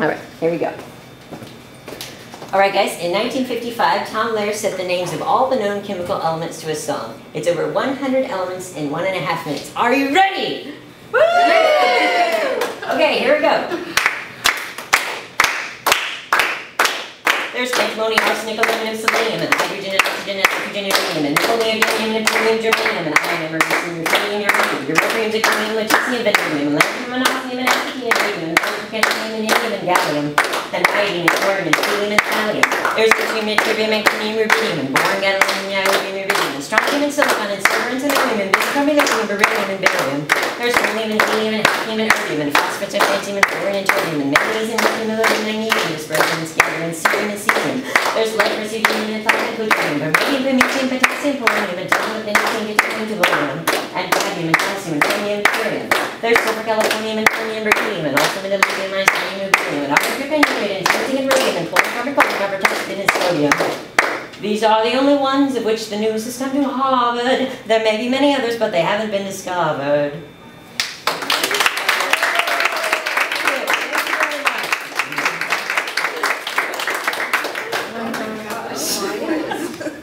All right, here we go. All right, guys, in 1955, Tom Lehrer set the names of all the known chemical elements to a song. It's over 100 elements in 1.5 minutes. Are you ready? Woo! Okay, here we go. There's antimony, arsenic, aluminum, selenium, and hydrogen, and oxygen, and oxygen, and helium, and nickel, neon, and beryllium, germanium, and iron, mercury, uranium, zirconium, lutetium, vanadium, lithium, and titanium, and neon, and gallium, and iodine, and boron, and helium, and thallium. There's lithium, ytterbium, manganese, rubidium, and boron, gallium, and niobium, and rubidium, and strontium, and silicon, and silver, and selenium, and lithium, and beryllium, and beryllium. There's beryllium, and helium, and lithium, and erbium, and phosphorus, and vanadium, and boron, and titanium, and manganese, and lithium, and magnesium, and scandium, and scandium, and cesium, and cesium. There's lead, rubidium, and thallium, and vanadium, magnesium, potassium, polonium, and thallium, and titanium, and vanadium, and calcium, and chromium, and curium. There's silver, gallium, and chromium, and beryllium, and also lithium, iodine, rubidium, and oxygen, and uranium, and zinc, and radium, and carbon, tungsten, and sodium. These are the only ones of which the news has come to Harvard. There may be many others, but they haven't been discovered.